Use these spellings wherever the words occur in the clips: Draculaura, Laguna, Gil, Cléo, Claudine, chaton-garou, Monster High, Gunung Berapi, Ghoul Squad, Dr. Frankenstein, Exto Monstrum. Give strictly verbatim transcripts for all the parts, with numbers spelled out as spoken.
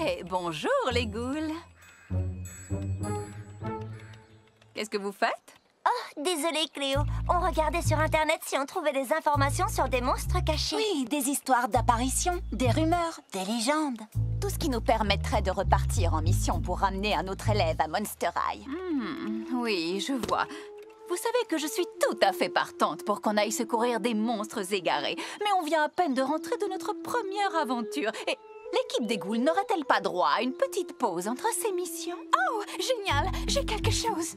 Hey, bonjour les ghouls. Qu'est-ce que vous faites? Oh, désolée Cléo, on regardait sur internet si on trouvait des informations sur des monstres cachés. Oui, des histoires d'apparitions, des rumeurs, des légendes. Tout ce qui nous permettrait de repartir en mission pour ramener un autre élève à Monster High. Mmh, oui, je vois. Vous savez que je suis tout à fait partante pour qu'on aille secourir des monstres égarés. Mais on vient à peine de rentrer de notre première aventure. Et l'équipe des ghouls n'aurait-elle pas droit à une petite pause entre ces missions? Oh, génial, j'ai quelque chose.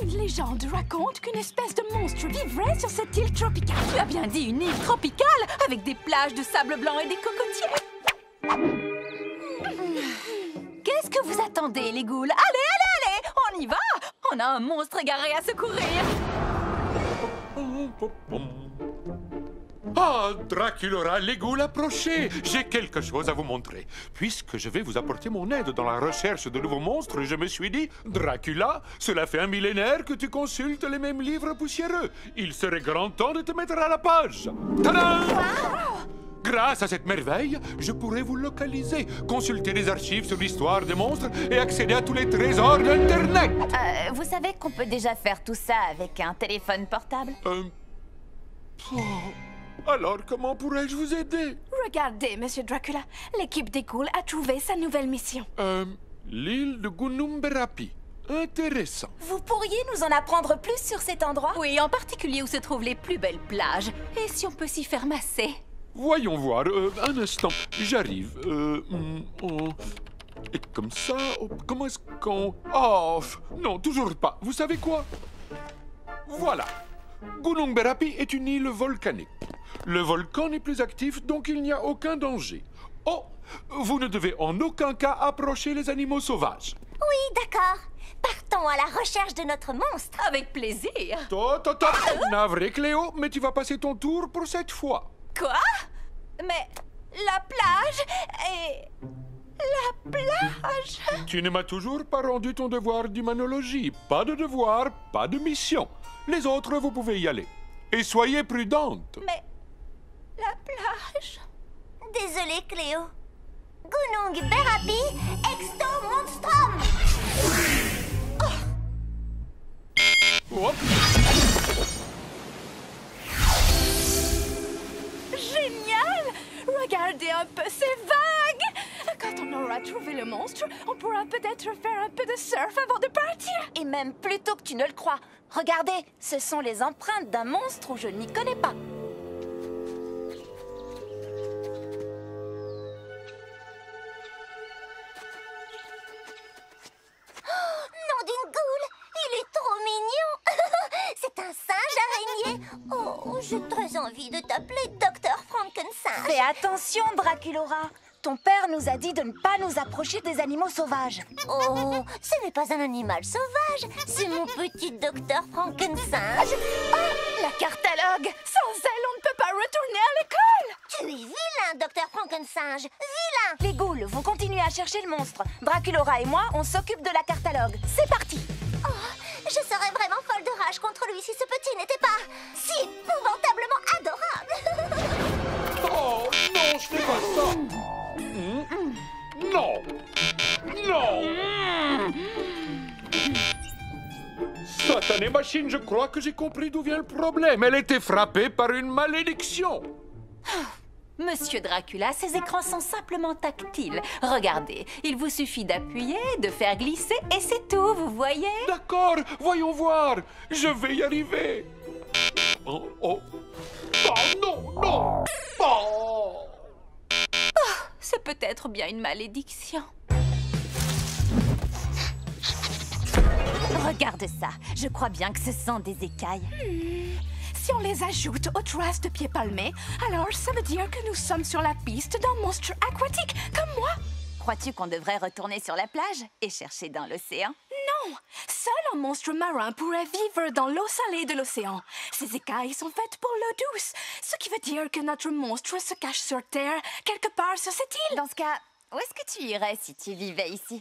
Une légende raconte qu'une espèce de monstre vivrait sur cette île tropicale. Tu as bien dit une île tropicale, avec des plages de sable blanc et des cocotiers. Qu'est-ce que vous attendez, les ghouls? Allez, allez, allez, on y va! On a un monstre égaré à secourir. Ah, Draculaura, les ghouls, approchez! J'ai quelque chose à vous montrer. Puisque je vais vous apporter mon aide dans la recherche de nouveaux monstres, je me suis dit, Dracula, cela fait un millénaire que tu consultes les mêmes livres poussiéreux. Il serait grand temps de te mettre à la page. Tadam! Wow! Grâce à cette merveille, je pourrai vous localiser, consulter les archives sur l'histoire des monstres et accéder à tous les trésors d'Internet. Euh, vous savez qu'on peut déjà faire tout ça avec un téléphone portable? Euh... Oh. Alors, comment pourrais-je vous aider? Regardez, Monsieur Dracula, l'équipe des ghouls a trouvé sa nouvelle mission. Euh... L'île de Gunung Berapi. Intéressant. Vous pourriez nous en apprendre plus sur cet endroit? Oui, en particulier où se trouvent les plus belles plages. Et si on peut s'y faire masser? Voyons voir, euh, un instant, j'arrive. Euh, oh. Et comme ça, oh, comment est-ce qu'on... Oh, non, toujours pas. Vous savez quoi? Voilà. Gunung Berapi est une île volcanique. Le volcan n'est plus actif, donc il n'y a aucun danger. Oh, vous ne devez en aucun cas approcher les animaux sauvages. Oui, d'accord. Partons à la recherche de notre monstre. Avec plaisir. Top, top, top. Navré, Cléo, mais tu vas passer ton tour pour cette fois. Quoi? Mais la plage est... La plage... Tu ne m'as toujours pas rendu ton devoir d'humanologie. Pas de devoir, pas de mission. Les autres, vous pouvez y aller. Et soyez prudente. Mais... La plage... Désolée, Cléo. Gunung Berapi, Exto Monstrum. Oh. Oh. Génial! Regardez un peu ces vagues! Quand on aura trouvé le monstre, on pourra peut-être faire un peu de surf avant de partir! Et même plus tôt que tu ne le crois. Regardez, ce sont les empreintes d'un monstre où je n'y connais pas. Oh, nom d'une goule! Il est trop mignon! C'est un singe araignée! Oh, j'ai très envie de t'appeler docteur Frankenstein! Fais attention, Draculaura! Ton père nous a dit de ne pas nous approcher des animaux sauvages. Oh, ce n'est pas un animal sauvage, c'est mon petit docteur Frankenstein. Oh, la cartalogue! Sans elle, on ne peut pas retourner à l'école! Tu es vilain, docteur Frankenstein! Vilain! Les ghouls, vous continuez à chercher le monstre. Draculaura et moi, on s'occupe de la cartalogue. C'est parti! Oh, je serais vraiment folle de rage contre lui si ce petit n'était pas si épouvantablement adorable. Oh non, je fais pas ça. Non, non. Satanée machine, je crois que j'ai compris d'où vient le problème. Elle était frappée par une malédiction. Monsieur Dracula, ces écrans sont simplement tactiles. Regardez, il vous suffit d'appuyer, de faire glisser et c'est tout, vous voyez? D'accord, voyons voir. Je vais y arriver. Oh, oh. Oh non, non. Oh. Oh, c'est peut-être bien une malédiction. Regarde ça, je crois bien que ce sont des écailles. Hmm. Si on les ajoute aux traces de pieds palmés, alors ça veut dire que nous sommes sur la piste d'un monstre aquatique, comme moi. Crois-tu qu'on devrait retourner sur la plage et chercher dans l'océan? Non! Seul un monstre marin pourrait vivre dans l'eau salée de l'océan. Ces écailles sont faites pour l'eau douce, ce qui veut dire que notre monstre se cache sur Terre, quelque part sur cette île. Dans ce cas, où est-ce que tu irais si tu vivais ici?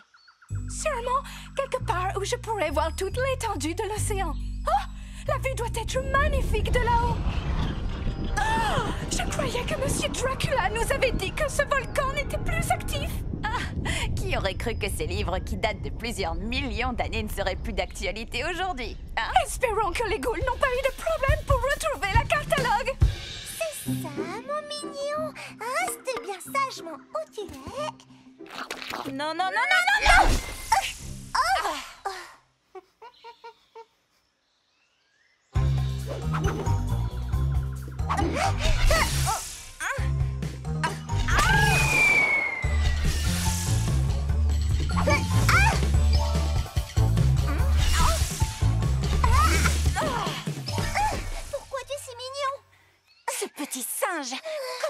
Sûrement, quelque part où je pourrais voir toute l'étendue de l'océan. Oh! La vue doit être magnifique de là-haut. Oh, je croyais que Monsieur Dracula nous avait dit que ce volcan n'était plus actif. Ah, Qui aurait cru que ces livres qui datent de plusieurs millions d'années ne seraient plus d'actualité aujourd'hui, hein? Espérons que les ghouls n'ont pas eu de problème pour retrouver la catalogue. C'est ça, mon mignon. Restez bien sagement au direct. Non, non, non, non, non, non, non.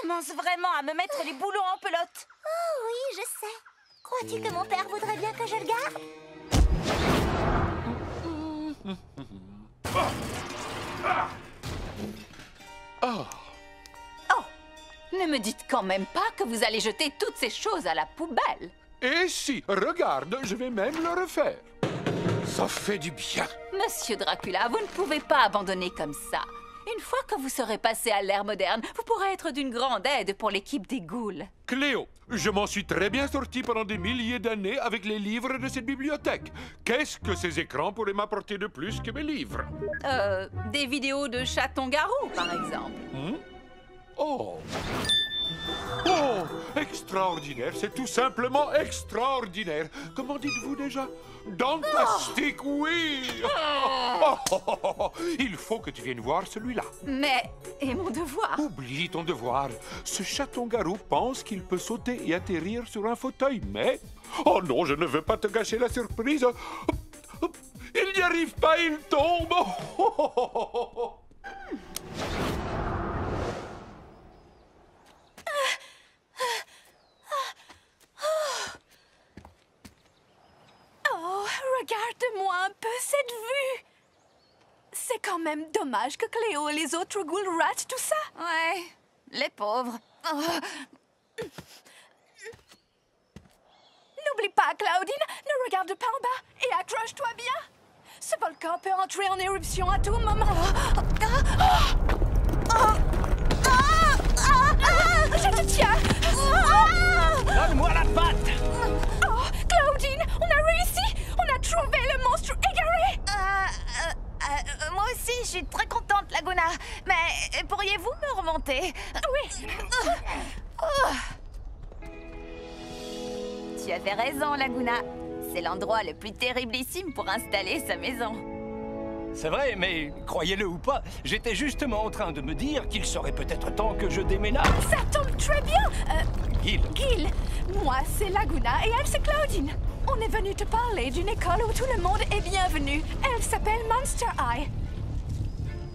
Commence vraiment à me mettre les boulons en pelote. Oh oui, je sais. Crois-tu que mon père voudrait bien que je le garde? Oh. Oh. Oh. Ne me dites quand même pas que vous allez jeter toutes ces choses à la poubelle. Et si, regarde, je vais même le refaire. Ça fait du bien. Monsieur Dracula, vous ne pouvez pas abandonner comme ça. Une fois que vous serez passé à l'ère moderne, vous pourrez être d'une grande aide pour l'équipe des ghouls. Cléo, je m'en suis très bien sorti pendant des milliers d'années avec les livres de cette bibliothèque. Qu'est-ce que ces écrans pourraient m'apporter de plus que mes livres? Euh, des vidéos de chatons-garous, par exemple. Hmm? Oh. Oh, extraordinaire, c'est tout simplement extraordinaire. Comment dites-vous déjà? Fantastique, oh. Oui. Oh, oh, oh, oh. Il faut que tu viennes voir celui-là. Mais, et mon devoir? Oublie ton devoir. Ce chaton-garou pense qu'il peut sauter et atterrir sur un fauteuil, mais... Oh non, je ne veux pas te gâcher la surprise. Il n'y arrive pas, il tombe. Oh, oh, oh, oh. Hmm. Regarde-moi un peu cette vue. C'est quand même dommage que Cléo et les autres ghouls ratent tout ça. Ouais, les pauvres. Oh. N'oublie pas, Claudine, ne regarde pas en bas et accroche-toi bien. Ce volcan peut entrer en éruption à tout moment. Oh. Oh. Oh. Oh. Oh. Oh. Je te tiens. Oh. Donne-moi la patte. Oh, Claudine, on a réussi. On a trouvé le monstre égaré. euh, euh, euh, Moi aussi, je suis très contente, Laguna. Mais pourriez-vous me remonter? Oui. Oh. Oh. Tu avais raison, Laguna. C'est l'endroit le plus terriblissime pour installer sa maison. C'est vrai, mais croyez-le ou pas, j'étais justement en train de me dire qu'il serait peut-être temps que je déménage. Ça tombe très bien. euh, Gil. Gil, moi, c'est Laguna et elle, c'est Claudine. On est venu te parler d'une école où tout le monde est bienvenu. Elle s'appelle Monster High.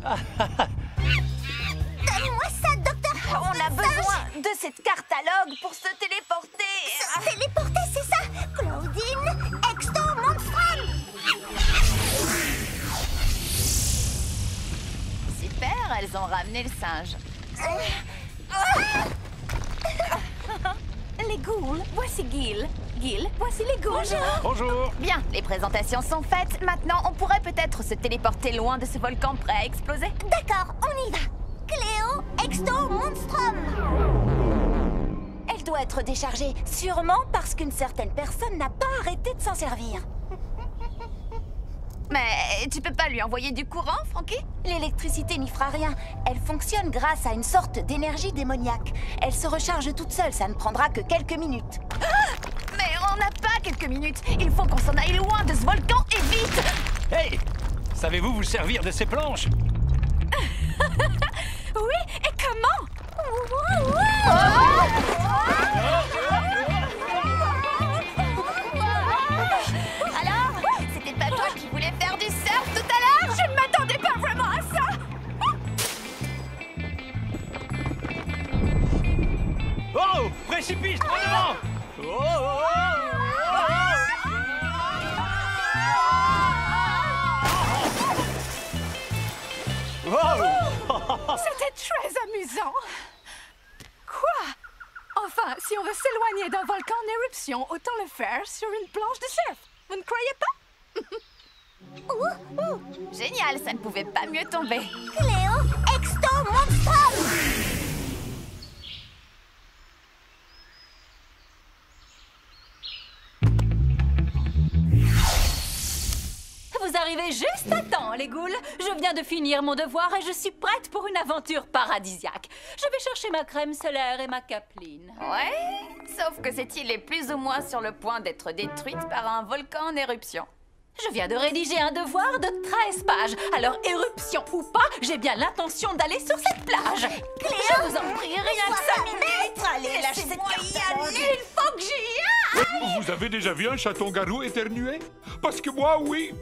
Donne-moi ça, docteur. On a besoin de cette catalogue pour se téléporter. Se téléporter, c'est ça? Claudine, Exto Monstrum. Super, elles ont ramené le singe. Les ghouls, voici Gil. Gil, voici les ghouls. Bonjour. Bonjour. Bien, les présentations sont faites. Maintenant, on pourrait peut-être se téléporter loin de ce volcan prêt à exploser. D'accord, on y va. Cléo, Exto Monstrum. Elle doit être déchargée, sûrement parce qu'une certaine personne n'a pas arrêté de s'en servir. Mais tu peux pas lui envoyer du courant, Frankie? L'électricité n'y fera rien. Elle fonctionne grâce à une sorte d'énergie démoniaque. Elle se recharge toute seule, ça ne prendra que quelques minutes. Ah! Mais on n'a pas quelques minutes. Il faut qu'on s'en aille loin de ce volcan et vite. Hey! Savez-vous vous servir de ces planches? Oui, et comment? Oh! Alors, c'était pas toi qui voulais faire du surf tout à l'heure? Je ne m'attendais pas vraiment à ça. Oh! Précipice, droit devant! Oh, oh, oh, oh, oh, oh. C'était très amusant. Quoi? Enfin, si on veut s'éloigner d'un volcan en éruption, autant le faire sur une planche de surf. Vous ne croyez pas? Ouh, ouh. Génial, ça ne pouvait pas mieux tomber. Cléo, Exto Monstrum. arrivez juste à temps, les ghouls. Je viens de finir mon devoir et je suis prête pour une aventure paradisiaque. Je vais chercher ma crème solaire et ma capeline. Ouais, sauf que cette île est plus ou moins sur le point d'être détruite par un volcan en éruption. Je viens de rédiger un devoir de treize pages. Alors, éruption ou pas, j'ai bien l'intention d'aller sur cette plage. Cléa, je vous en prie, rien que ça m'imite. Allez, lâchez cette carte. Il faut que j'y aille. Vous avez déjà vu un chaton-garou éternuer? Parce que moi, oui.